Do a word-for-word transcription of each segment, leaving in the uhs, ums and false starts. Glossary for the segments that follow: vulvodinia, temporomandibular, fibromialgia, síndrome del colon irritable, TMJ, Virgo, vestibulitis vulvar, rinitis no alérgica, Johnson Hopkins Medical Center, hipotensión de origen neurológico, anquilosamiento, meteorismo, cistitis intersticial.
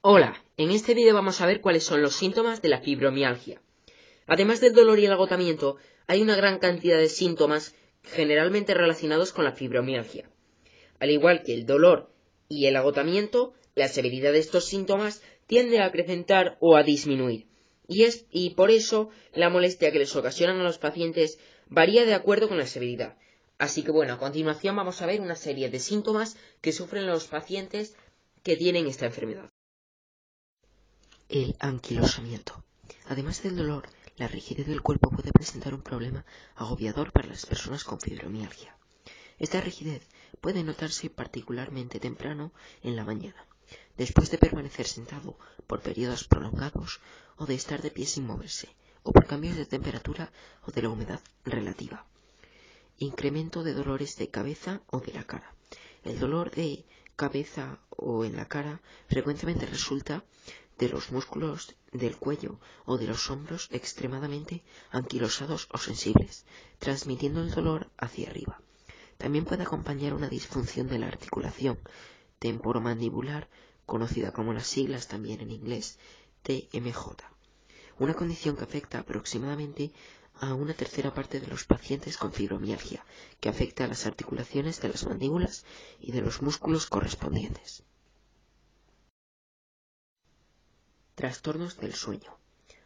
Hola, en este vídeo vamos a ver cuáles son los síntomas de la fibromialgia. Además del dolor y el agotamiento, hay una gran cantidad de síntomas generalmente relacionados con la fibromialgia. Al igual que el dolor y el agotamiento, la severidad de estos síntomas tiende a acrecentar o a disminuir, y, es, y por eso la molestia que les ocasionan a los pacientes varía de acuerdo con la severidad. Así que bueno, a continuación vamos a ver una serie de síntomas que sufren los pacientes que tienen esta enfermedad. El anquilosamiento. Además del dolor, la rigidez del cuerpo puede presentar un problema agobiador para las personas con fibromialgia. Esta rigidez puede notarse particularmente temprano en la mañana, después de permanecer sentado por periodos prolongados o de estar de pie sin moverse, o por cambios de temperatura o de la humedad relativa. Incremento de dolores de cabeza o de la cara. El dolor de cabeza o en la cara frecuentemente resulta de los músculos del cuello o de los hombros extremadamente anquilosados o sensibles, transmitiendo el dolor hacia arriba. También puede acompañar una disfunción de la articulación temporomandibular, conocida como las siglas también en inglés, T M J. Una condición que afecta aproximadamente a una tercera parte de los pacientes con fibromialgia, que afecta a las articulaciones de las mandíbulas y de los músculos correspondientes. Trastornos del sueño.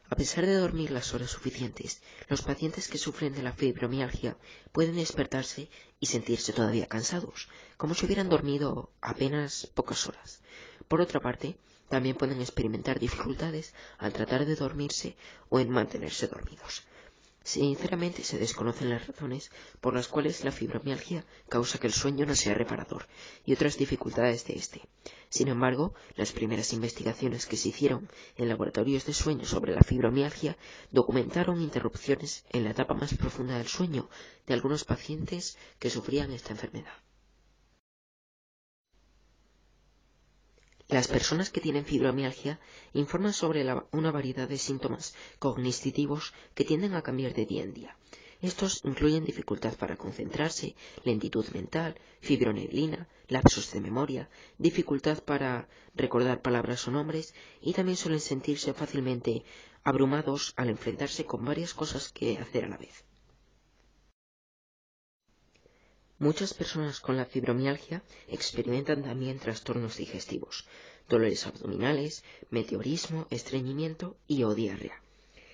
A pesar de dormir las horas suficientes, los pacientes que sufren de la fibromialgia pueden despertarse y sentirse todavía cansados, como si hubieran dormido apenas pocas horas. Por otra parte, también pueden experimentar dificultades al tratar de dormirse o en mantenerse dormidos. Sinceramente, se desconocen las razones por las cuales la fibromialgia causa que el sueño no sea reparador y otras dificultades de este. Sin embargo, las primeras investigaciones que se hicieron en laboratorios de sueño sobre la fibromialgia documentaron interrupciones en la etapa más profunda del sueño de algunos pacientes que sufrían esta enfermedad. Las personas que tienen fibromialgia informan sobre la, una variedad de síntomas cognitivos que tienden a cambiar de día en día. Estos incluyen dificultad para concentrarse, lentitud mental, fibronieblina, lapsos de memoria, dificultad para recordar palabras o nombres, y también suelen sentirse fácilmente abrumados al enfrentarse con varias cosas que hacer a la vez. Muchas personas con la fibromialgia experimentan también trastornos digestivos, dolores abdominales, meteorismo, estreñimiento y o diarrea.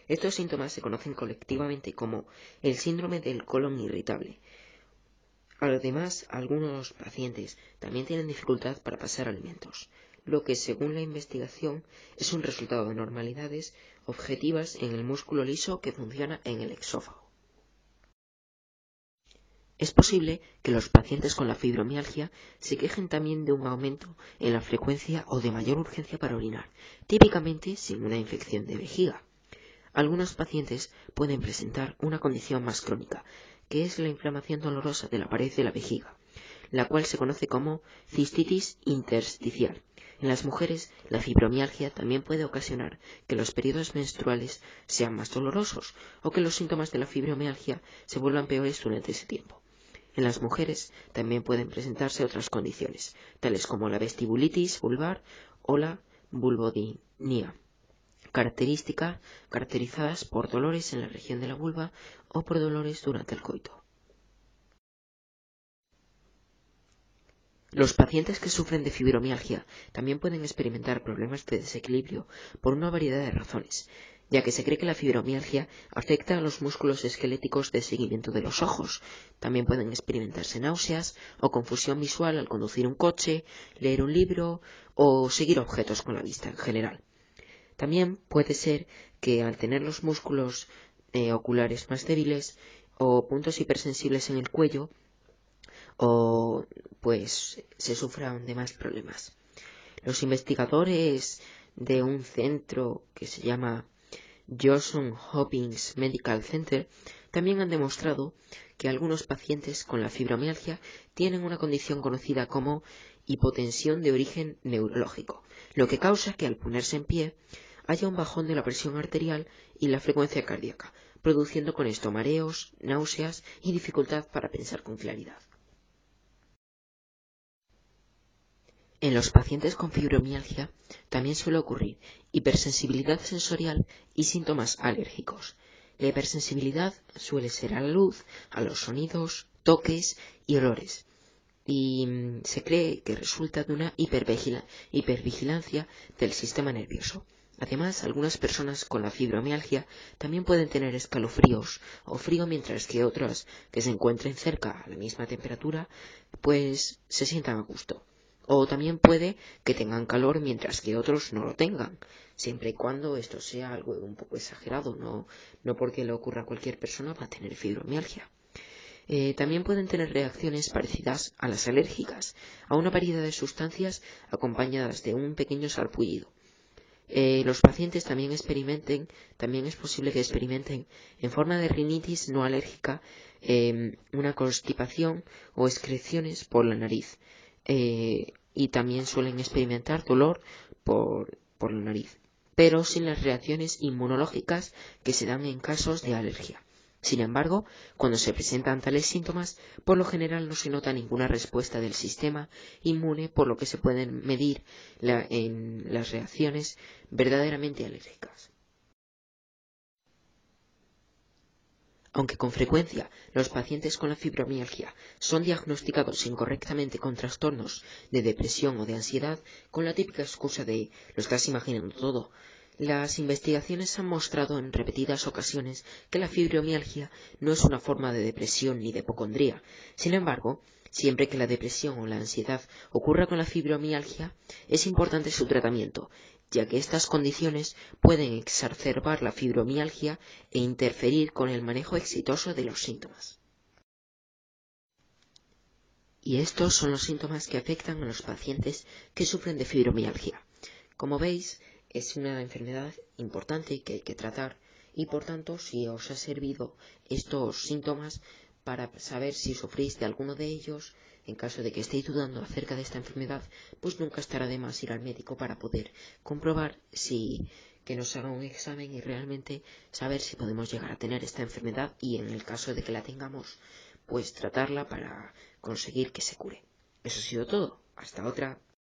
Estos síntomas se conocen colectivamente como el síndrome del colon irritable. Además, algunos pacientes también tienen dificultad para pasar alimentos, lo que según la investigación es un resultado de anormalidades objetivas en el músculo liso que funciona en el esófago. Es posible que los pacientes con la fibromialgia se quejen también de un aumento en la frecuencia o de mayor urgencia para orinar, típicamente sin una infección de vejiga. Algunos pacientes pueden presentar una condición más crónica, que es la inflamación dolorosa de la pared de la vejiga, la cual se conoce como cistitis intersticial. En las mujeres, la fibromialgia también puede ocasionar que los periodos menstruales sean más dolorosos o que los síntomas de la fibromialgia se vuelvan peores durante ese tiempo. En las mujeres también pueden presentarse otras condiciones, tales como la vestibulitis vulvar o la vulvodinia, característica, caracterizadas por dolores en la región de la vulva o por dolores durante el coito. Los pacientes que sufren de fibromialgia también pueden experimentar problemas de desequilibrio por una variedad de razones, ya que se cree que la fibromialgia afecta a los músculos esqueléticos de seguimiento de los ojos. También pueden experimentarse náuseas o confusión visual al conducir un coche, leer un libro o seguir objetos con la vista en general. También puede ser que al tener los músculos eh, oculares más débiles o puntos hipersensibles en el cuello, o pues se sufran de más problemas. Los investigadores de un centro que se llama Johnson Hopkins Medical Center también han demostrado que algunos pacientes con la fibromialgia tienen una condición conocida como hipotensión de origen neurológico, lo que causa que al ponerse en pie haya un bajón de la presión arterial y la frecuencia cardíaca, produciendo con esto mareos, náuseas y dificultad para pensar con claridad. En los pacientes con fibromialgia también suele ocurrir hipersensibilidad sensorial y síntomas alérgicos. La hipersensibilidad suele ser a la luz, a los sonidos, toques y olores. Y se cree que resulta de una hipervigila, hipervigilancia del sistema nervioso. Además, algunas personas con la fibromialgia también pueden tener escalofríos o frío, mientras que otras que se encuentren cerca a la misma temperatura, pues se sientan a gusto. O también puede que tengan calor mientras que otros no lo tengan, siempre y cuando esto sea algo un poco exagerado, no, no porque le ocurra a cualquier persona va a tener fibromialgia. Eh, también pueden tener reacciones parecidas a las alérgicas, a una variedad de sustancias acompañadas de un pequeño sarpullido. Eh, los pacientes también experimenten, también es posible que experimenten en forma de rinitis no alérgica eh, una constipación o excreciones por la nariz eh, y también suelen experimentar dolor por, por la nariz, pero sin las reacciones inmunológicas que se dan en casos de alergia. Sin embargo, cuando se presentan tales síntomas, por lo general no se nota ninguna respuesta del sistema inmune, por lo que se pueden medir la, en las reacciones verdaderamente alérgicas. Aunque con frecuencia los pacientes con la fibromialgia son diagnosticados incorrectamente con trastornos de depresión o de ansiedad, con la típica excusa de «lo estás imaginando todo», las investigaciones han mostrado en repetidas ocasiones que la fibromialgia no es una forma de depresión ni de hipocondría. Sin embargo, siempre que la depresión o la ansiedad ocurra con la fibromialgia, es importante su tratamiento, ya que estas condiciones pueden exacerbar la fibromialgia e interferir con el manejo exitoso de los síntomas. Y estos son los síntomas que afectan a los pacientes que sufren de fibromialgia. Como veis, es una enfermedad importante que hay que tratar y, por tanto, si os ha servido estos síntomas para saber si sufrís de alguno de ellos, en caso de que estéis dudando acerca de esta enfermedad, pues nunca estará de más ir al médico para poder comprobar si que nos haga un examen y realmente saber si podemos llegar a tener esta enfermedad y, en el caso de que la tengamos, pues tratarla para conseguir que se cure. Eso ha sido todo. Hasta otra.